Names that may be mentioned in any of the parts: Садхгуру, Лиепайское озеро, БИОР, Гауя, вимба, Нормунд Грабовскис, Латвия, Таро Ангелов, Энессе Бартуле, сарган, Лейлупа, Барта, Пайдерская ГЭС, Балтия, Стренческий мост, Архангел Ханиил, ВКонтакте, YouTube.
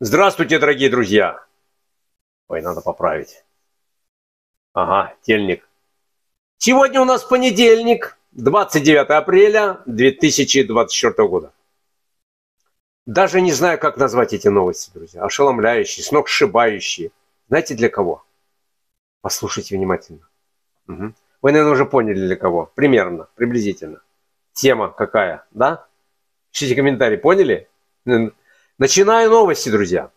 Здравствуйте, дорогие друзья! Ой, надо поправить. Ага, тельник. Сегодня у нас понедельник, 29 апреля 2024 года. Даже не знаю, как назвать эти новости, друзья. Ошеломляющие, сногсшибающие. Знаете, для кого? Послушайте внимательно. Угу. Вы, наверное, уже поняли, для кого. Примерно, приблизительно. Тема какая, да? Пишите комментарии, поняли? Начинаю новости, друзья.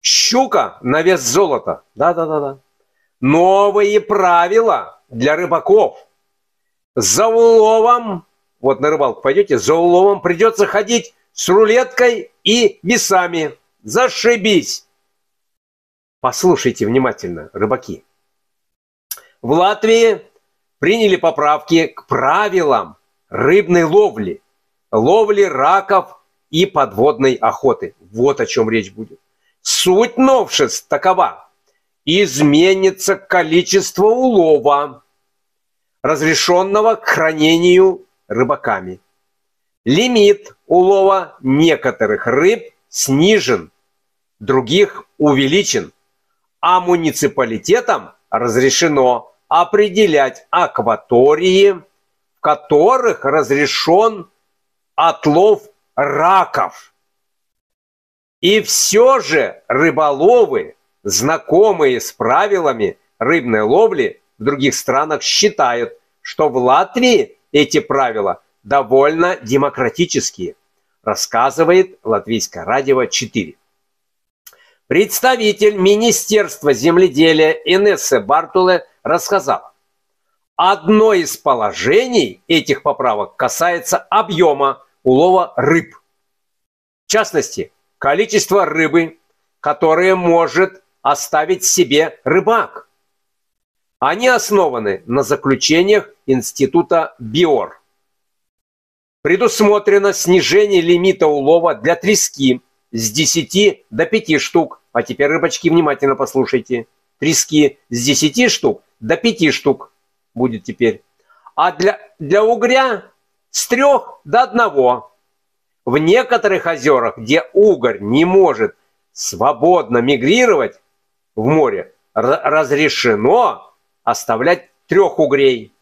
Щука на вес золота. Да-да-да-да. Новые правила для рыбаков. За уловом, вот на рыбалку пойдете, за уловом придется ходить с рулеткой и весами. Зашибись! Послушайте внимательно, рыбаки. В Латвии приняли поправки к правилам рыбной ловли, ловли раков и подводной охоты. Вот о чем речь будет. Суть новшеств такова. Изменится количество улова, разрешенного к хранению рыбаками. Лимит улова некоторых рыб снижен, других увеличен, а муниципалитетам разрешено определять акватории, в которых разрешен отлов раков. И все же рыболовы, знакомые с правилами рыбной ловли в других странах, считают, что в Латвии эти правила довольно демократические, рассказывает Латвийское радио 4. Представитель Министерства земледелия Энессе Бартуле рассказал, одно из положений этих поправок касается объема улова рыб. В частности, количество рыбы, которое может оставить себе рыбак. Они основаны на заключениях института БИОР. Предусмотрено снижение лимита улова для трески с 10 до 5 штук. А теперь, рыбачки, внимательно послушайте. Трески с 10 штук до 5 штук будет теперь. А для угря с 3 до 1. В некоторых озерах, где угорь не может свободно мигрировать в море, разрешено оставлять 3 угрей.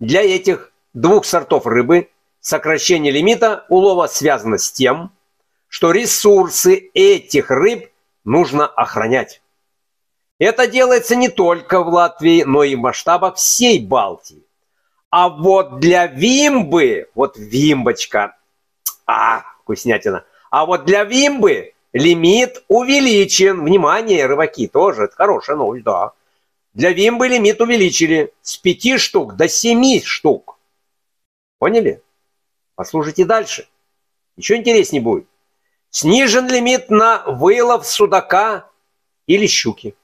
Для этих 2 сортов рыбы сокращение лимита улова связано с тем, что ресурсы этих рыб нужно охранять. Это делается не только в Латвии, но и в масштабах всей Балтии. А вот для вимбы, вот вимбочка, вкуснятина. А вот для вимбы лимит увеличен. Внимание, рыбаки, тоже, это хорошая новость, да. Для вимбы лимит увеличили с 5 штук до 7 штук. Поняли? Послушайте дальше. Еще интереснее будет. Снижен лимит на вылов судака или щуки.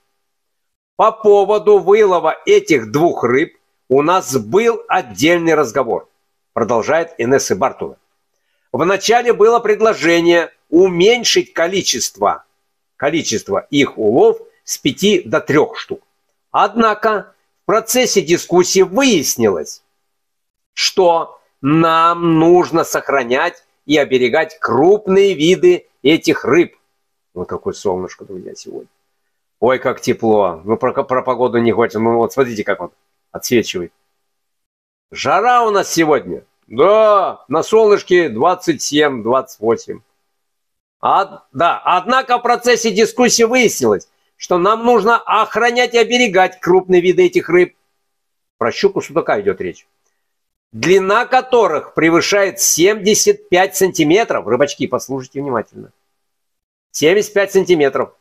По поводу вылова этих 2 рыб у нас был отдельный разговор, продолжает Энессе Бартуле. Вначале было предложение уменьшить количество их улов с 5 до 3 штук. Однако в процессе дискуссии выяснилось, что нам нужно сохранять и оберегать крупные виды этих рыб. Вот какое солнышко, друзья, сегодня. Ой, как тепло. Ну, про погоду не хочется. Ну, вот смотрите, как он отсвечивает. Жара у нас сегодня. Да, на солнышке 27-28. Однако в процессе дискуссии выяснилось, что нам нужно охранять и оберегать крупные виды этих рыб. Про щуку судака идет речь. Длина которых превышает 75 сантиметров. Рыбачки, послушайте внимательно. 75 сантиметров.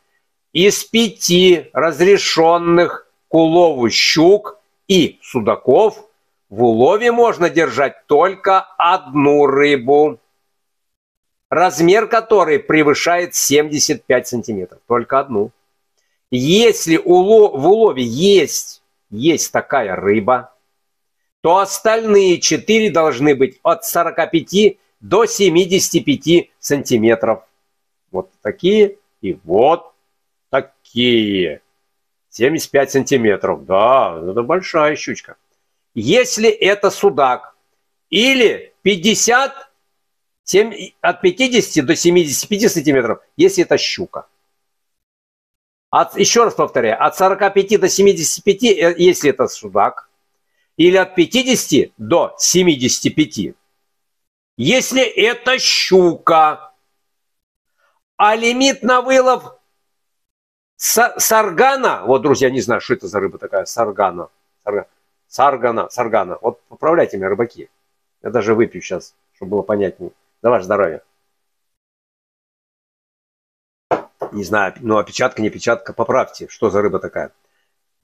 Из 5 разрешенных к улову щук и судаков в улове можно держать только 1 рыбу, размер которой превышает 75 сантиметров. Только 1. Если в улове есть такая рыба, то остальные 4 должны быть от 45 до 75 сантиметров. Вот такие и вот такие. 75 сантиметров. Да, это большая щучка. Если это судак, или 50 от 50 до 75 сантиметров, если это щука. Еще раз повторяю, от 45 до 75, если это судак, или от 50 до 75, если это щука. А лимит на вылов саргана, вот, друзья, не знаю, что это за рыба такая, саргана. Вот поправляйте меня, рыбаки. Я даже выпью сейчас, чтобы было понятнее. За ваше здоровье. Не знаю, ну, опечатка, не печатка, поправьте, что за рыба такая.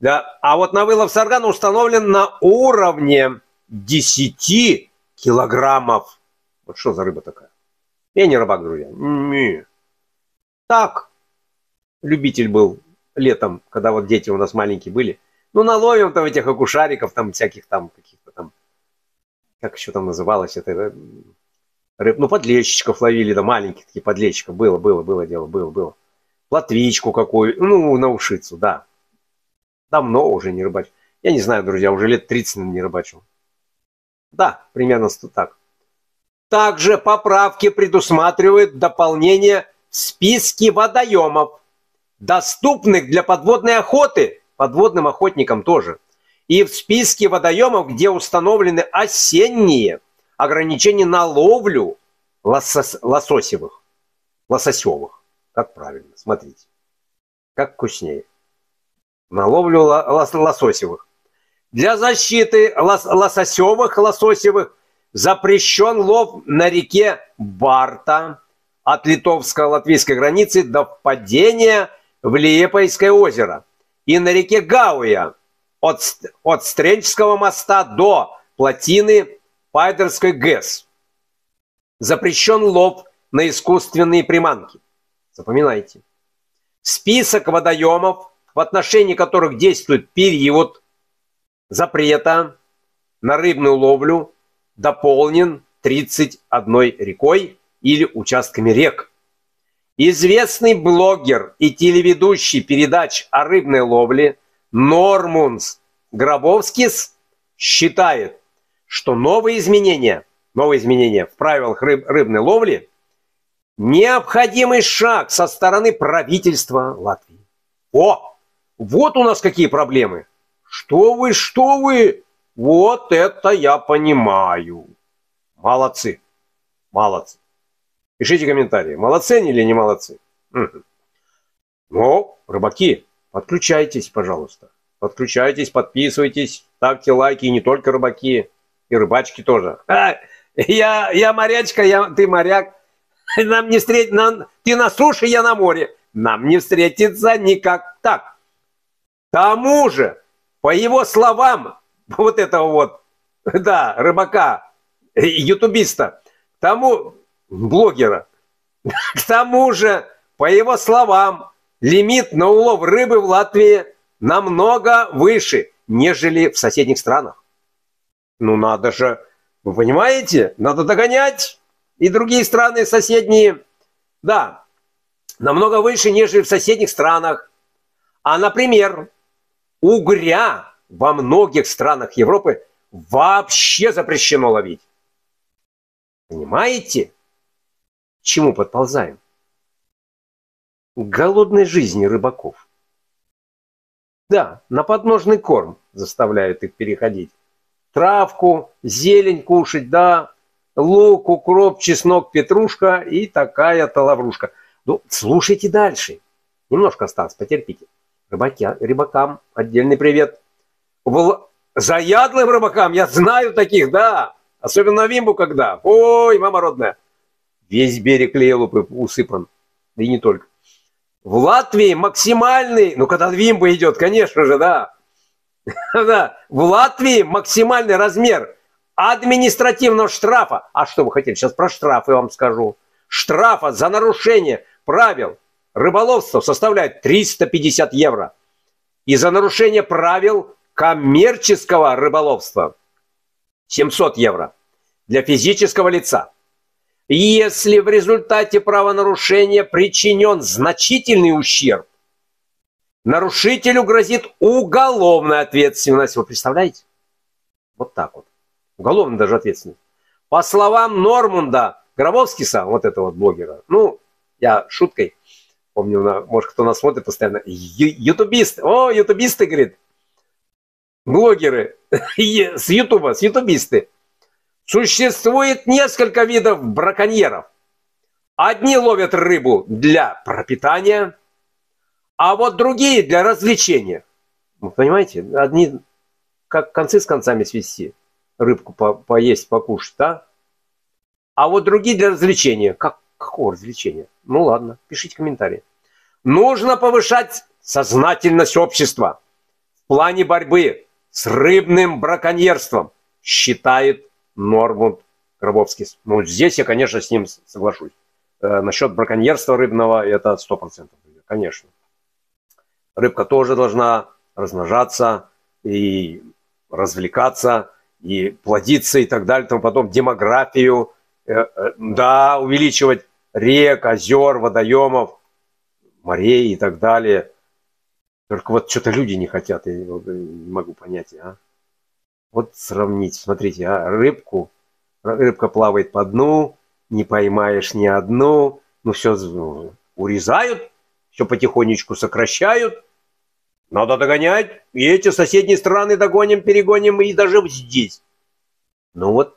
Да. А вот на вылов саргана установлен на уровне 10 килограммов. Вот что за рыба такая? Я не рыбак, друзья. Не. Так, любитель был летом, когда вот дети у нас маленькие были. Ну, наловим там этих окушариков, там всяких там каких-то там, как еще там называлось, это рыб, ну, подлещиков ловили, да, маленьких таких подлещиков. Было дело. Плотвичку какую, ну, на ушицу, да. Давно уже не рыбачу. Я не знаю, друзья, уже лет 30 не рыбачу. Да, примерно так. Также поправки предусматривают дополнение в списке водоемов, доступных для подводной охоты, подводным охотникам тоже, и в списке водоемов, где установлены осенние ограничения на ловлю лососевых. Как правильно, смотрите, как вкуснее. На ловлю лососевых. Для защиты лососевых запрещен лов на реке Барта от литовско-латвийской границы до впадения в Лиепайское озеро и на реке Гауя от Стренческого моста до плотины Пайдерской ГЭС. Запрещен лов на искусственные приманки. Запоминайте. Список водоемов, в отношении которых действует период запрета на рыбную ловлю, дополнен 31 рекой или участками рек. Известный блогер и телеведущий передач о рыбной ловле Нормунд Грабовскис считает, что новые изменения в правилах рыбной ловли – необходимый шаг со стороны правительства Латвии. О, вот у нас какие проблемы. Что вы? Вот это я понимаю. Молодцы. Пишите комментарии, молодцы они или не молодцы. Угу. Ну, рыбаки, подключайтесь, пожалуйста. Подключайтесь, подписывайтесь, ставьте лайки. И не только рыбаки, и рыбачки тоже. Я морячка, ты моряк. Нам не ты на суше, я на море. Нам не встретиться никак так. К тому же, по его словам, вот этого вот, да, рыбака, ютубиста, блогера. К тому же, по его словам, лимит на улов рыбы в Латвии намного выше, нежели в соседних странах. Ну надо же, вы понимаете, надо догонять и другие страны соседние. Да, намного выше, нежели в соседних странах. А, например, угря во многих странах Европы вообще запрещено ловить. Понимаете? К чему подползаем? К голодной жизни рыбаков. Да, на подножный корм заставляют их переходить. Травку, зелень кушать, да, лук, укроп, чеснок, петрушка и такая-то лаврушка. Ну, слушайте дальше. Немножко осталось, потерпите. Рыбакам отдельный привет. Заядлым рыбакам, я знаю таких, да. Особенно в Вимбу когда. Ой, мама родная. Весь берег Лейлупы усыпан. Да и не только. В Латвии максимальный... Ну, когда Вимба идет, конечно же, да. В Латвии максимальный размер административного штрафа. А что вы хотели? Сейчас про штрафы вам скажу. Штрафа за нарушение правил рыболовства составляет 350 евро. И за нарушение правил коммерческого рыболовства 700 евро для физического лица. Если в результате правонарушения причинен значительный ущерб, нарушителю грозит уголовная ответственность. Вы представляете? Вот так вот. Уголовная даже ответственность. По словам Нормунда, Грабовскиса, вот этого вот блогера, ну, я шуткой, помню, может, кто нас смотрит постоянно, ютубисты, ютубисты, говорит, блогеры с ютуба, ютубисты. Существует несколько видов браконьеров. Одни ловят рыбу для пропитания, а вот другие для развлечения. Вы понимаете, одни как концы с концами свести, рыбку поесть, покушать, да? А вот другие для развлечения. Какого развлечения? Ну ладно, пишите комментарии. Нужно повышать сознательность общества в плане борьбы с рыбным браконьерством, считает Нормунд Грабовскис. Ну, здесь я, конечно, с ним соглашусь. Насчет браконьерства рыбного это 100%. Конечно. Рыбка тоже должна размножаться и развлекаться, и плодиться, и так далее. Потом демографию, да, увеличивать рек, озер, водоемов, морей и так далее. Только вот что-то люди не хотят, я не могу понять, а? Вот сравнить, смотрите, рыбку, рыбка плавает по дну, не поймаешь ни одну, ну все урезают, все потихонечку сокращают, надо догонять, и эти соседние страны догоним, перегоним, и даже здесь. Ну вот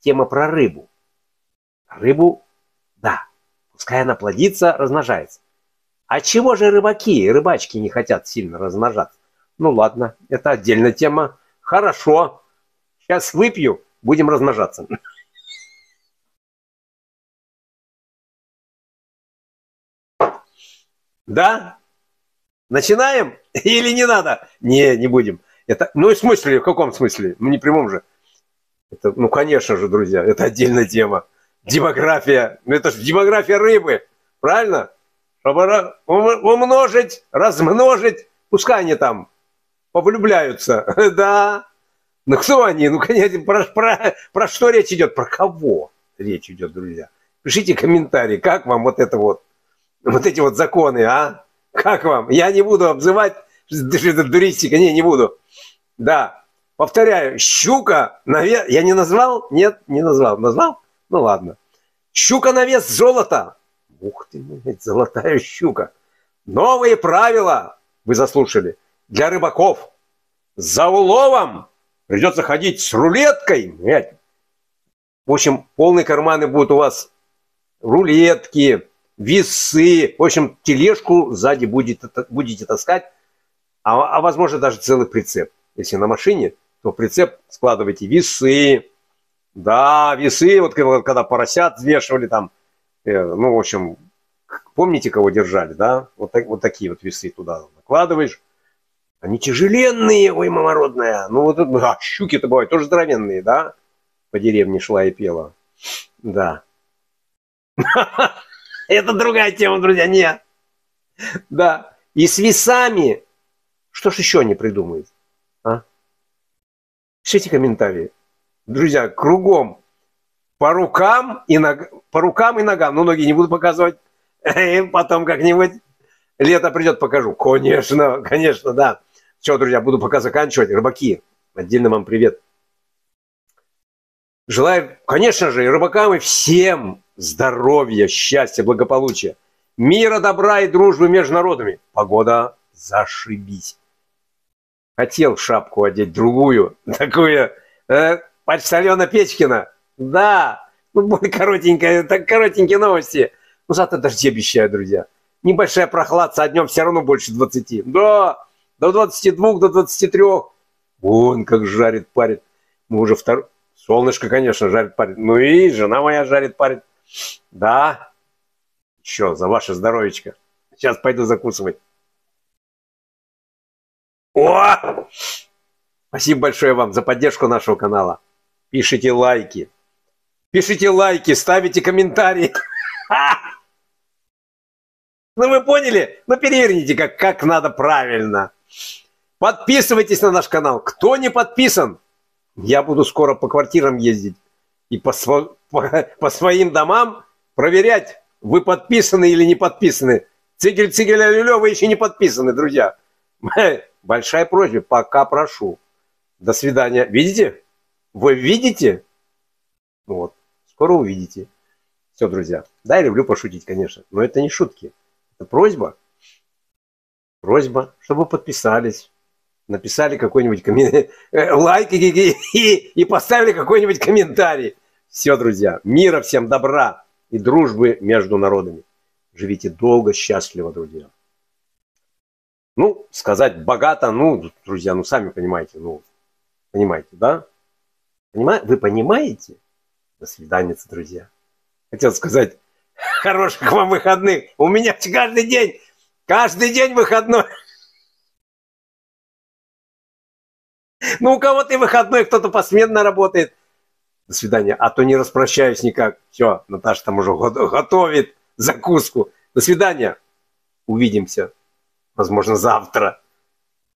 тема про рыбу. Рыбу, да, пускай она плодится, размножается. А чего же рыбаки и рыбачки не хотят сильно размножаться? Ну ладно, это отдельная тема. Хорошо, сейчас выпью, будем размножаться. Да? Начинаем? Или не надо? Не, не будем. Это, ну, в смысле, в каком смысле? Ну, не прямом же. Это, ну, конечно же, друзья, это отдельная тема. Демография. Ну, это же демография рыбы. Правильно? Чтобы умножить, размножить. Пускай они там повлюбляются, да. Ну кто они? Ну конечно, про что речь идет? Про кого речь идет, друзья? Пишите комментарии, как вам вот это вот эти вот законы, а? Как вам? Я не буду обзывать, это дуристика, не буду. Да, повторяю, щука на вес, я не назвал? Нет, не назвал. Назвал? Ну ладно. Щука на вес золота. Ух ты, золотая щука. Новые правила, вы заслушали. Для рыбаков за уловом придется ходить с рулеткой. В общем, полные карманы будут у вас рулетки, весы. В общем, тележку сзади будете таскать, а возможно даже целый прицеп. Если на машине, то в прицеп складывайте весы. Да, весы, вот когда поросят взвешивали там, ну, в общем, помните, кого держали, да? Вот такие вот весы туда накладываешь. Они тяжеленные, ой, мама родная. Ну, вот щуки-то бывают тоже здоровенные, да? По деревне шла и пела. Да. Это другая тема, друзья, нет. Да. И с весами. Что ж еще они придумают? А? Пишите комментарии. Друзья, кругом. По рукам и ногам. Ну, ноги не буду показывать. Потом как-нибудь лето придет, покажу. Конечно, конечно, да. Все, друзья, буду пока заканчивать. Рыбаки, отдельно вам привет. Желаю, конечно же, и рыбакам, и всем здоровья, счастья, благополучия, мира, добра и дружбы между народами. Погода зашибись. Хотел шапку одеть другую, такую, почтальона Печкина. Да, ну, коротенькая, так коротенькие новости. Ну, зато дожди обещаю, друзья. Небольшая прохладца, а днем все равно больше 20. Да, до 22, до 23. Вон как жарит, парит. Мы уже второй. Солнышко, конечно, жарит, парит. Ну и жена моя жарит, парит. Да. Еще за ваше здоровечко. Сейчас пойду закусывать. О! Спасибо большое вам за поддержку нашего канала. Пишите лайки. Пишите лайки, ставите комментарии. Ну вы поняли? Ну переверните, как надо правильно. Подписывайтесь на наш канал. Кто не подписан, я буду скоро по квартирам ездить и по своим домам проверять, вы подписаны или не подписаны. Цигель, алюлё, вы еще не подписаны, друзья. Большая просьба, пока прошу. До свидания. Видите? Вы видите? Вот. Скоро увидите. Все, друзья. Да, я люблю пошутить, конечно, но это не шутки. Это просьба. Просьба, чтобы подписались, написали какой-нибудь лайк и поставили какой-нибудь комментарий. Все, друзья. Мира всем, добра и дружбы между народами. Живите долго, счастливо, друзья. Ну, сказать богато, ну, друзья, ну, сами понимаете, ну, понимаете, да? Вы понимаете? До свидания, друзья. Хотел сказать, хороших вам выходных. У меня каждый день выходной. Ну, у кого-то и выходной, кто-то посменно работает. До свидания. А то не распрощаюсь никак. Все, Наташа там уже готовит закуску. До свидания. Увидимся. Возможно, завтра.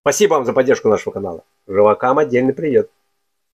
Спасибо вам за поддержку нашего канала. Живакам отдельный привет.